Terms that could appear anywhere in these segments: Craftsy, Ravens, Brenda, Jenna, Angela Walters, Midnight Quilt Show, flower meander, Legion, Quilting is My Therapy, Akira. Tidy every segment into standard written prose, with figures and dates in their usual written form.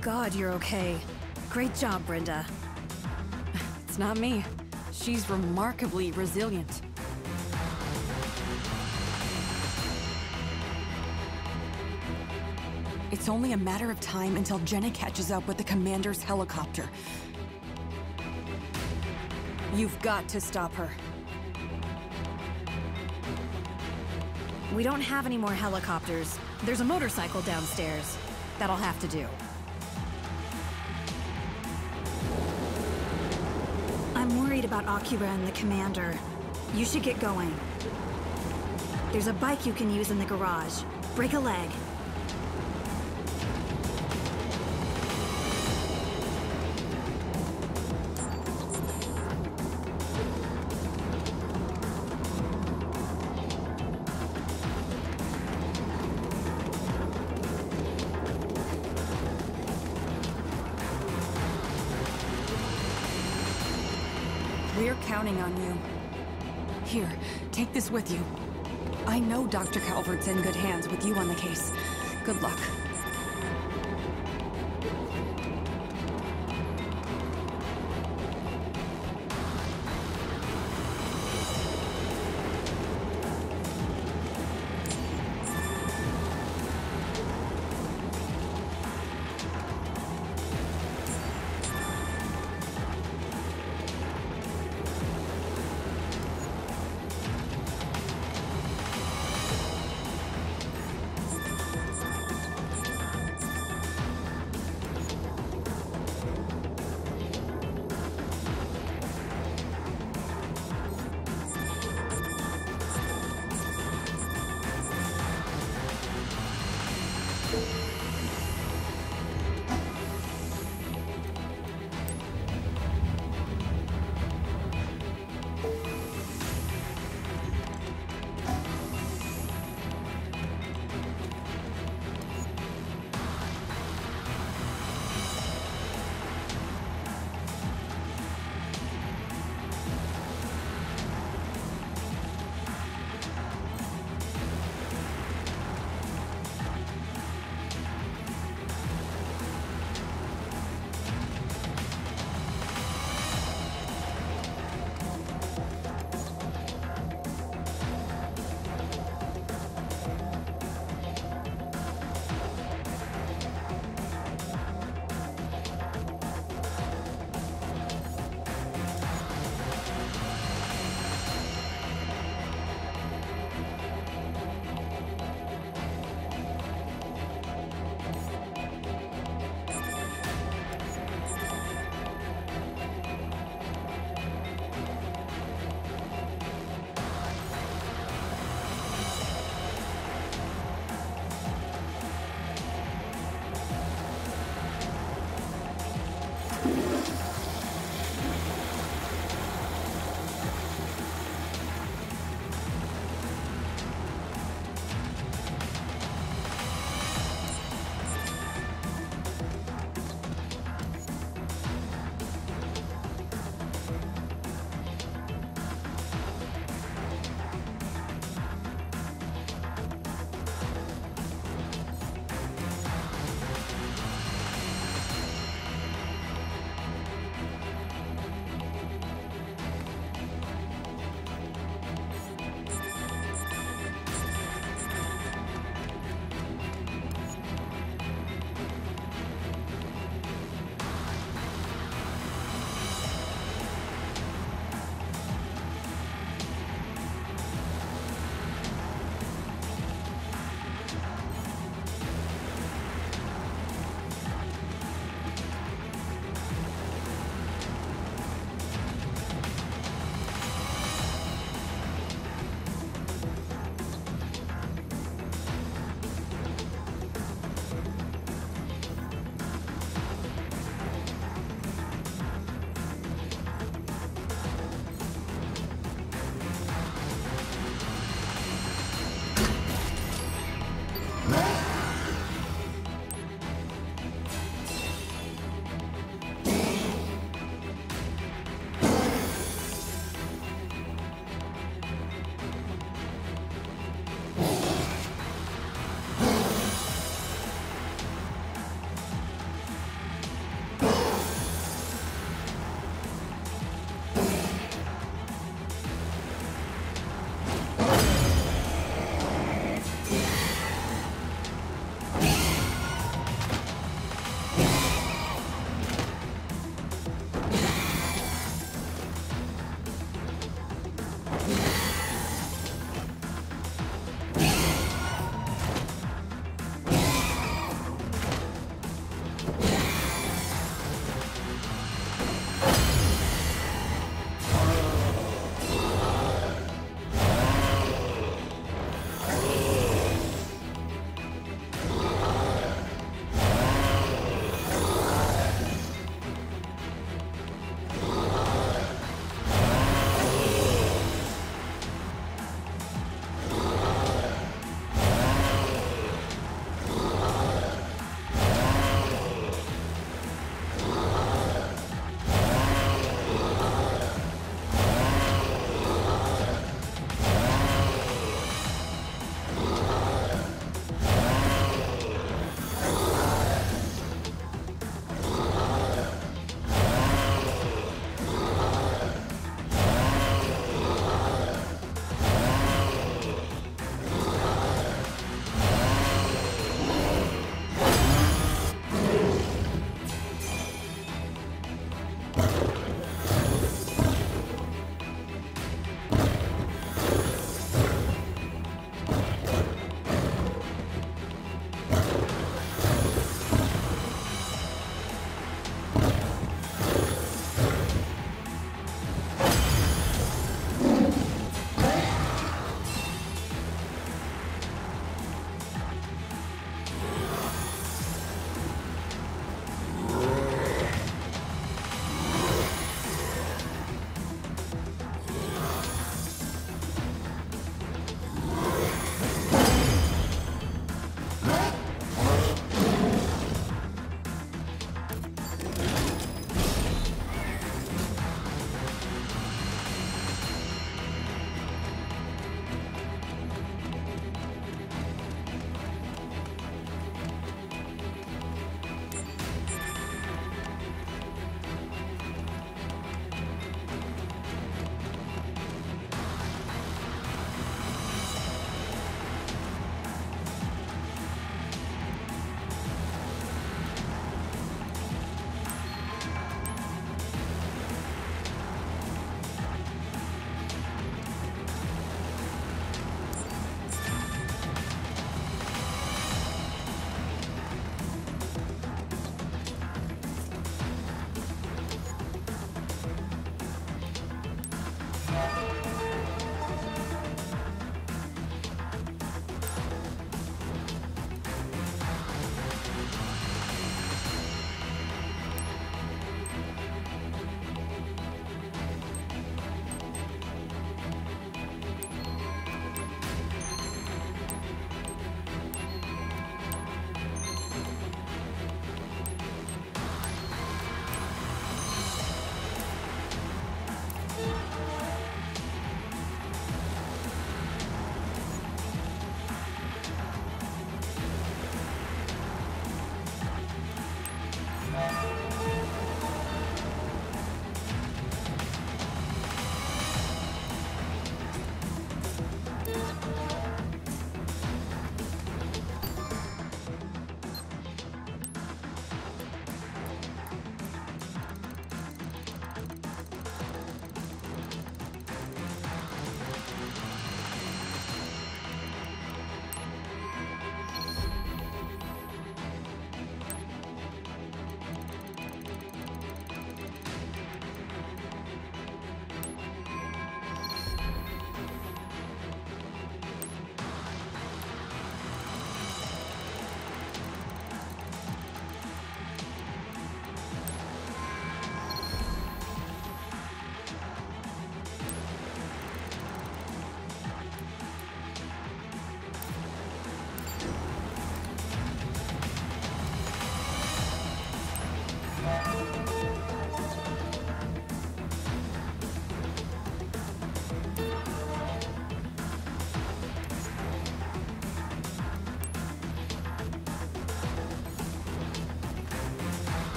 God, you're okay. Great job, Brenda. It's not me. She's remarkably resilient. It's only a matter of time until Jenna catches up with the commander's helicopter. You've got to stop her. We don't have any more helicopters. There's a motorcycle downstairs. That'll have to do. I'm worried about Akira and the commander. You should get going. There's a bike you can use in the garage. Break a leg. We're counting on you. Here, take this with you. I know Dr. Calvert's in good hands with you on the case. Good luck.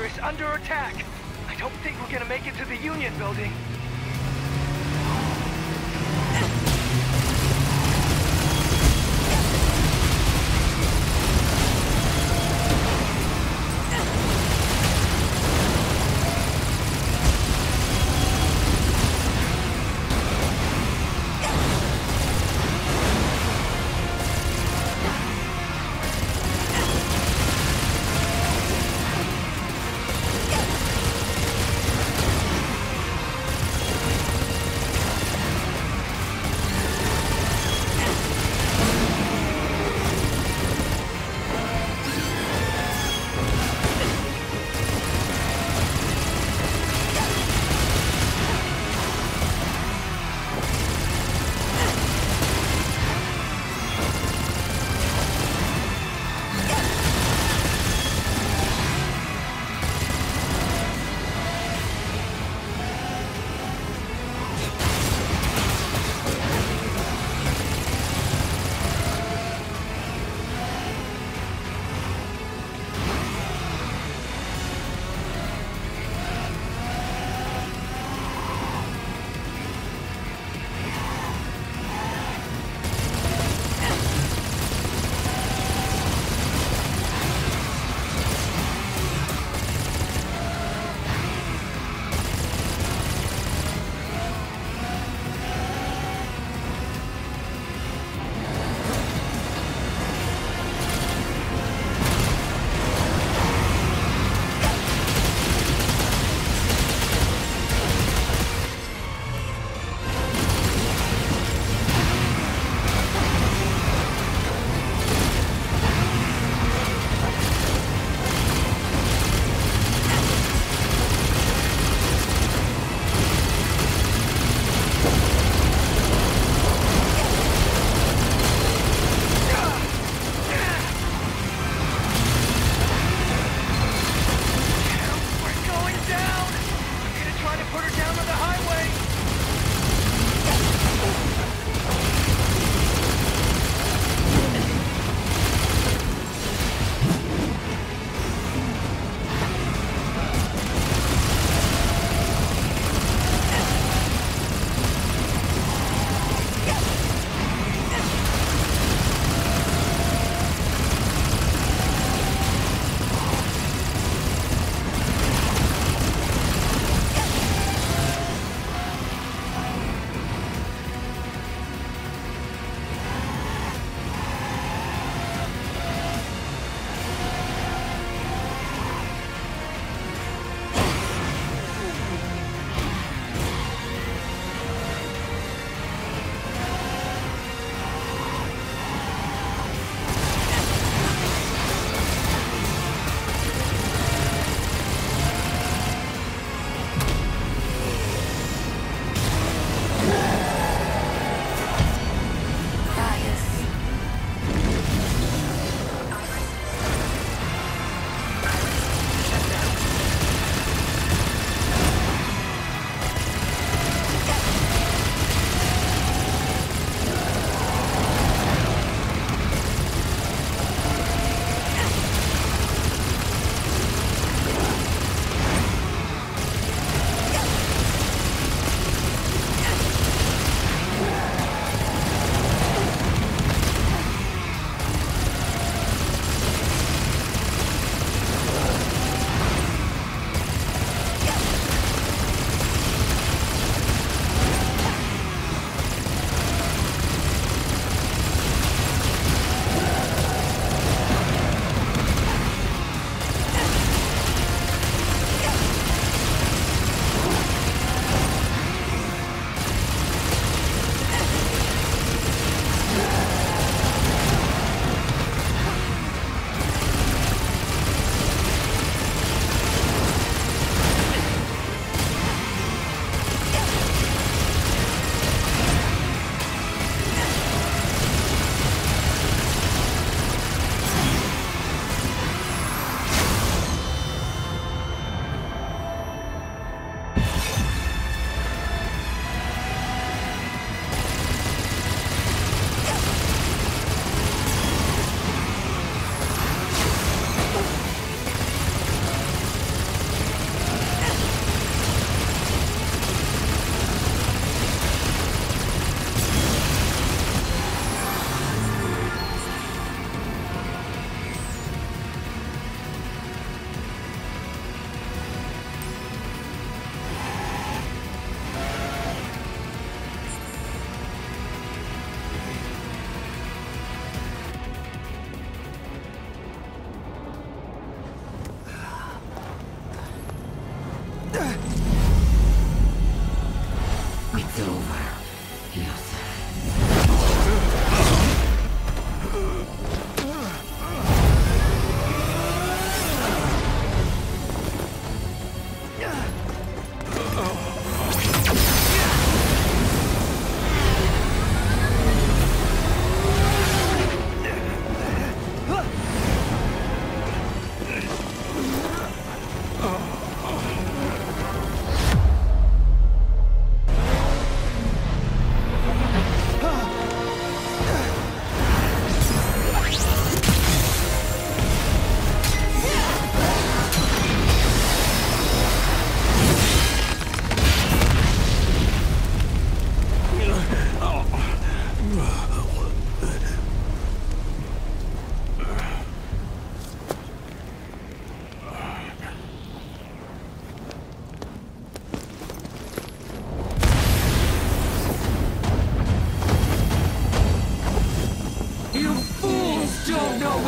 sector is under attack. I don't think we're gonna make it to the Union building.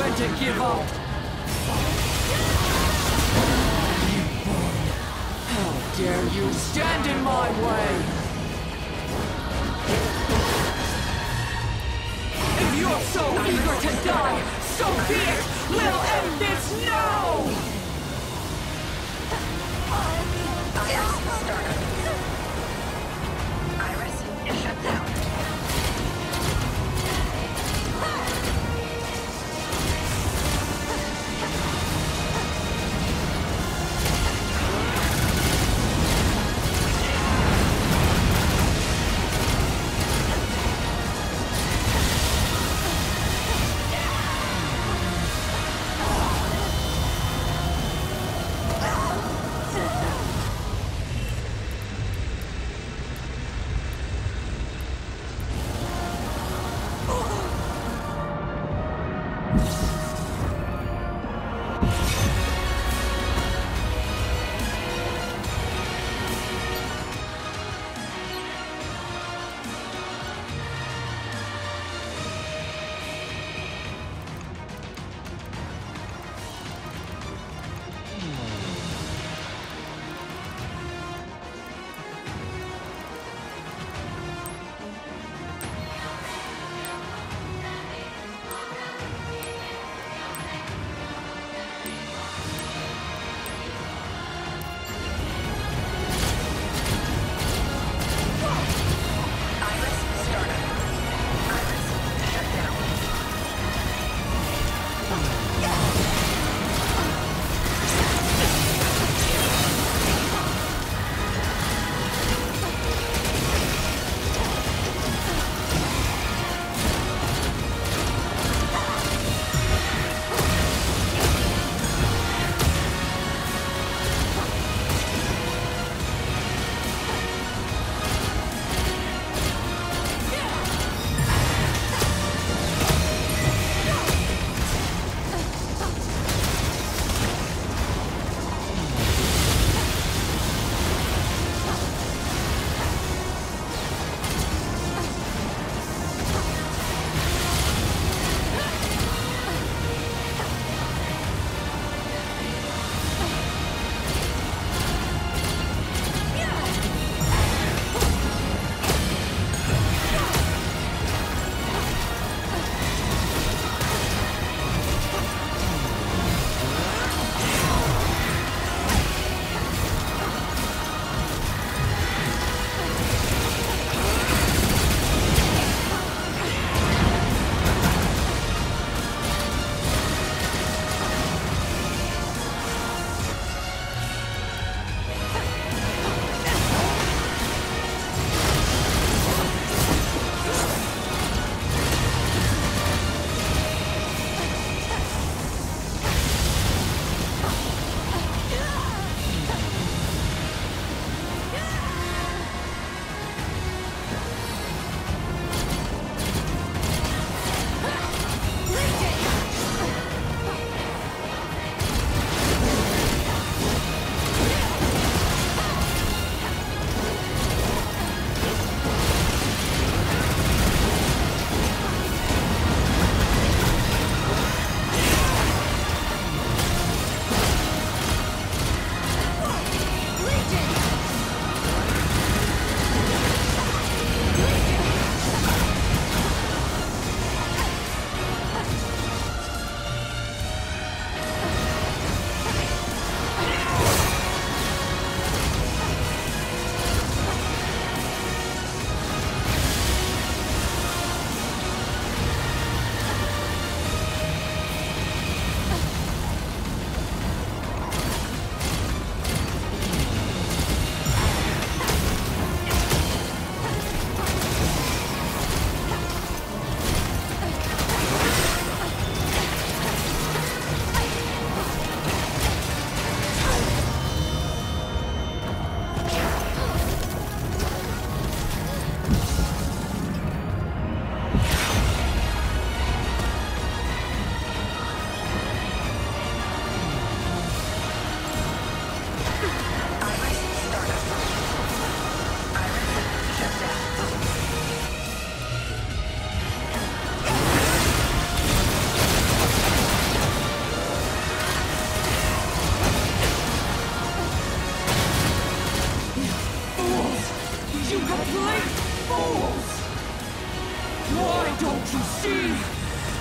when to give up. How dare you stand in my way? If you're so eager to die, so be it! Little Evidence, no! Iris, it shut down.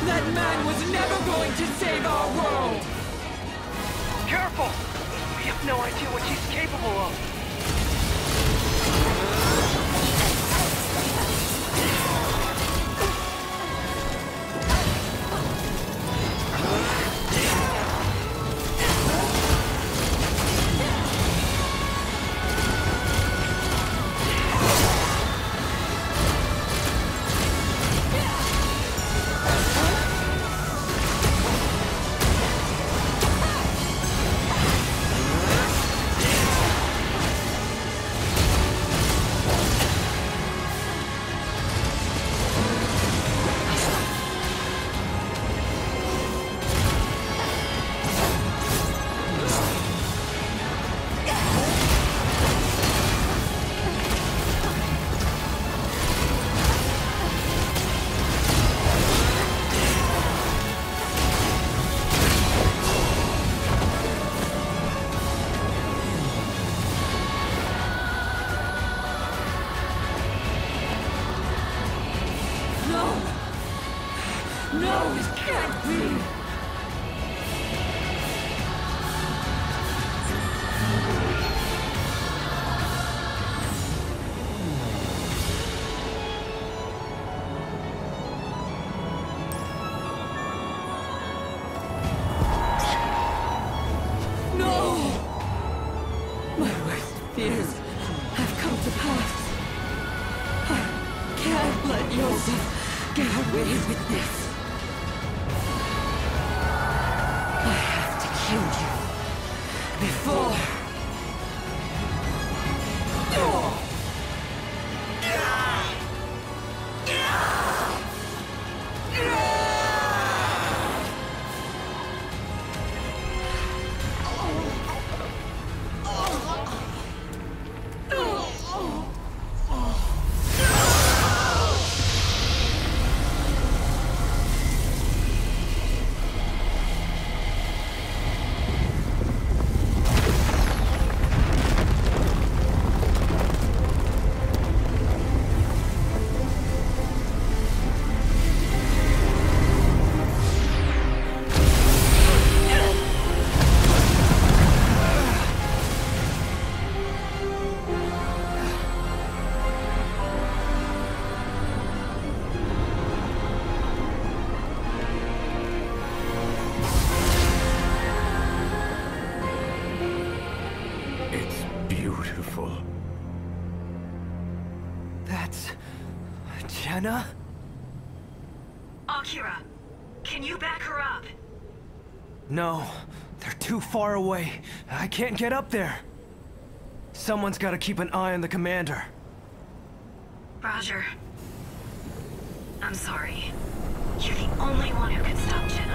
That man was never going to save our world! Careful! We have no idea what he's capable of. Jenna? Akira, can you back her up? No, they're too far away. I can't get up there. Someone's got to keep an eye on the commander. Roger. I'm sorry. You're the only one who can stop Jenna.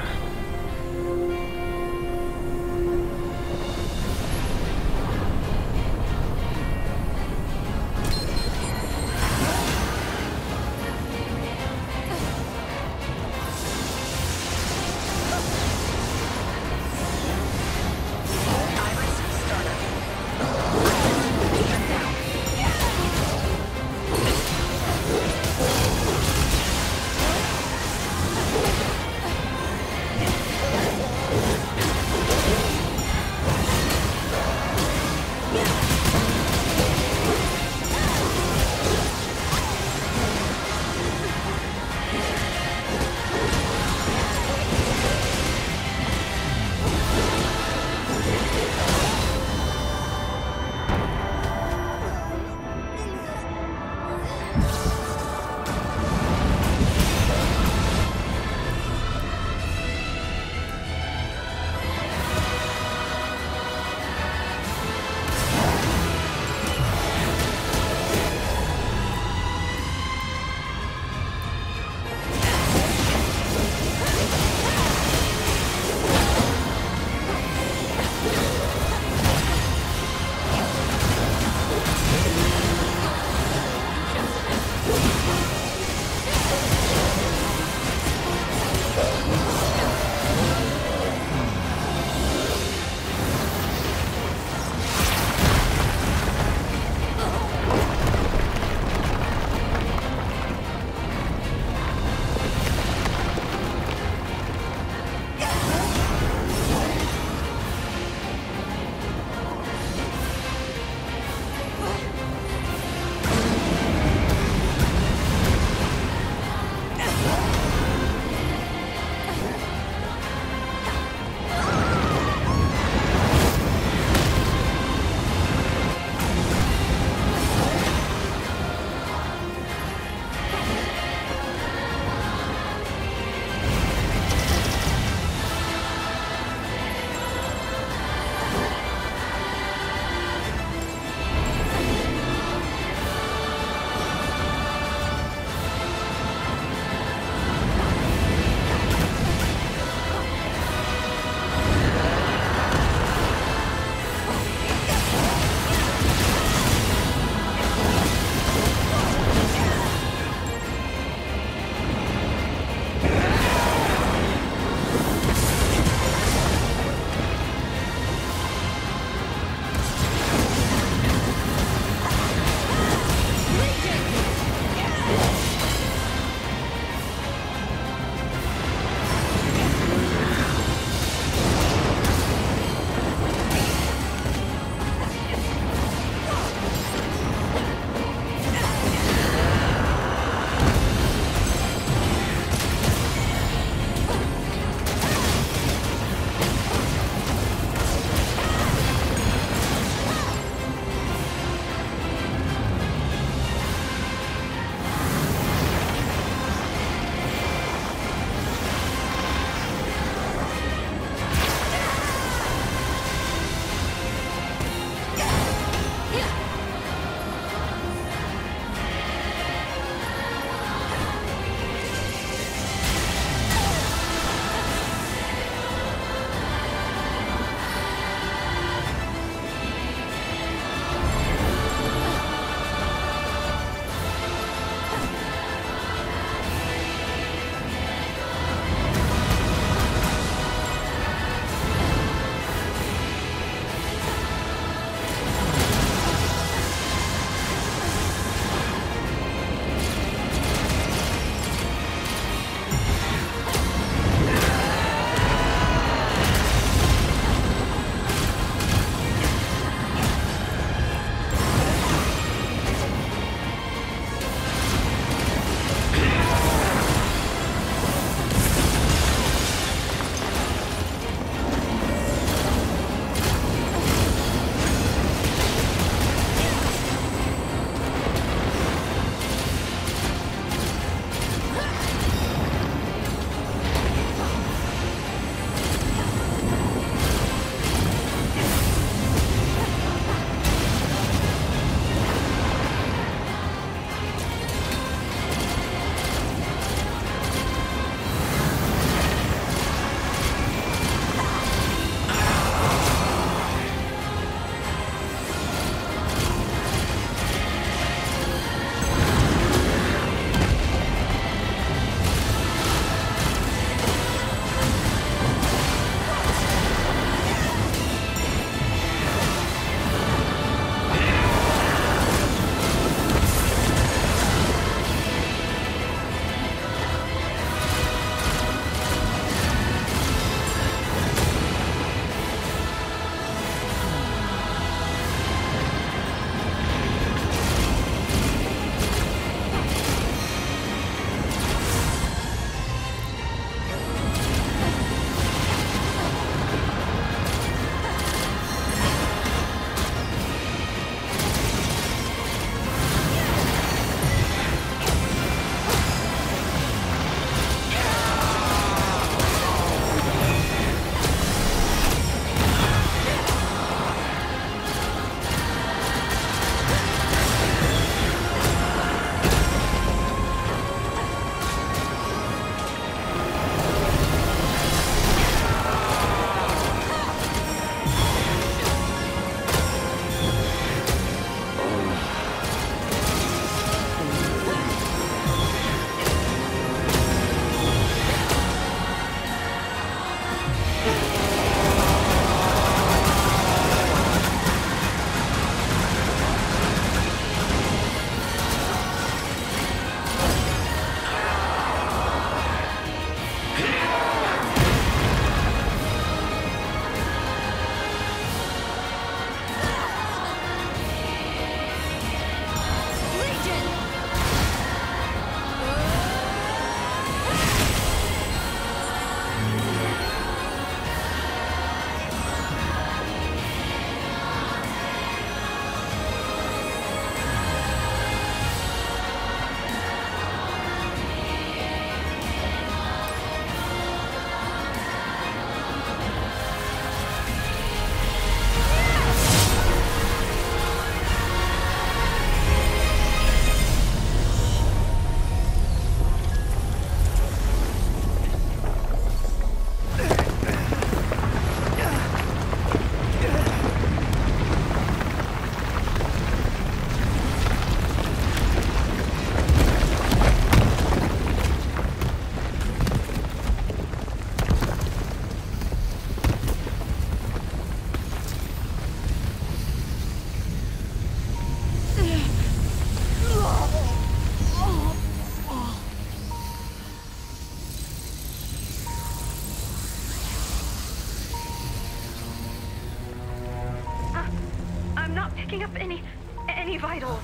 picking up any vitals.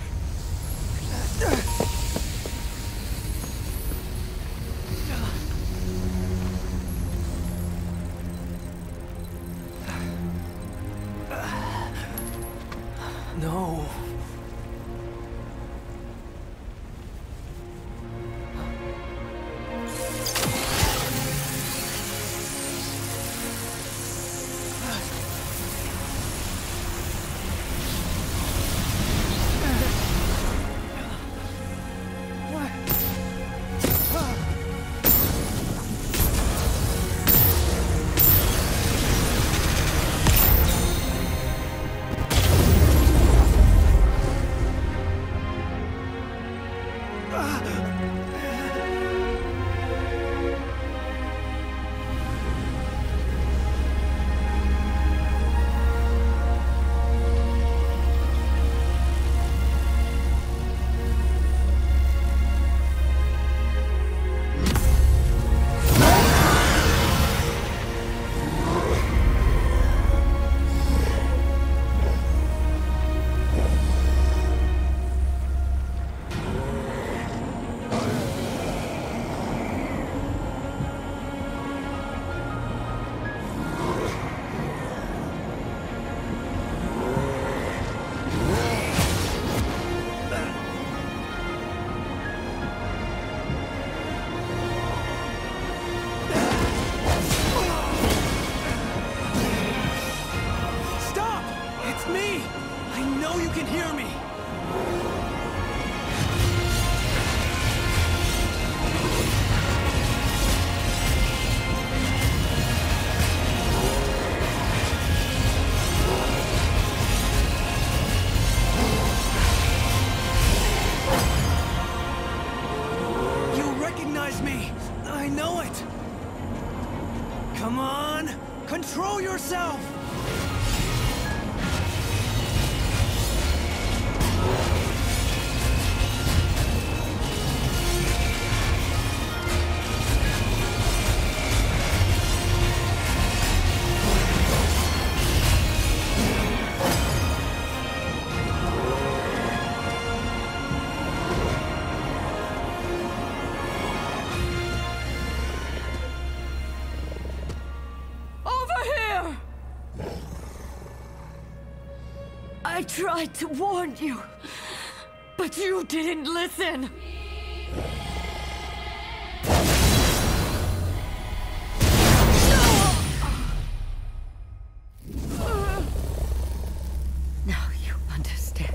No. I tried to warn you, but you didn't listen! Now you understand.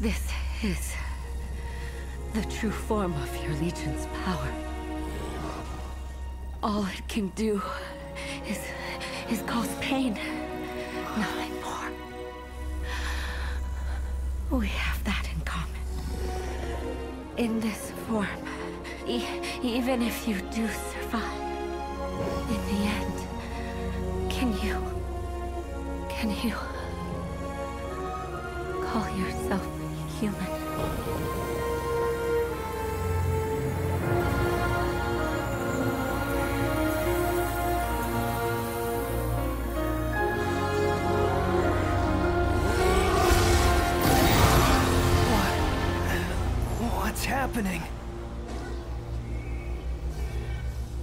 This is the true form of your Legion's power. All it can do is cause pain. Nothing. We have that in common. In this form, even if you do survive, in the end, can you call yourself human?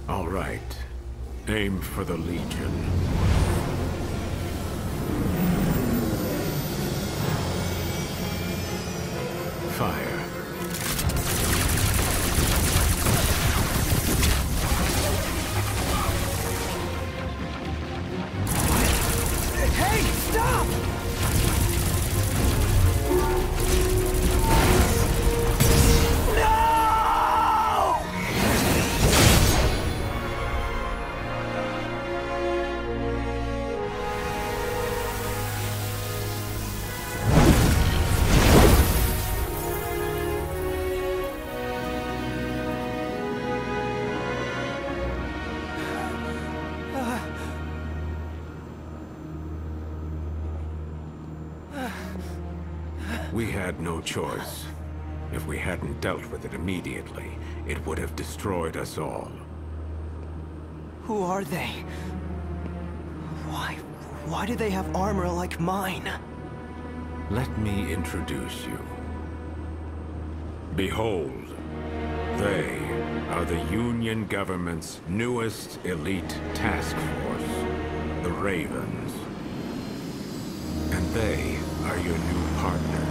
All right. Aim for the Legion. Fire. We had no choice. If we hadn't dealt with it immediately, it would have destroyed us all. Who are they? Why do they have armor like mine? Let me introduce you. Behold, they are the Union government's newest elite task force, the Ravens. And they are your new partners.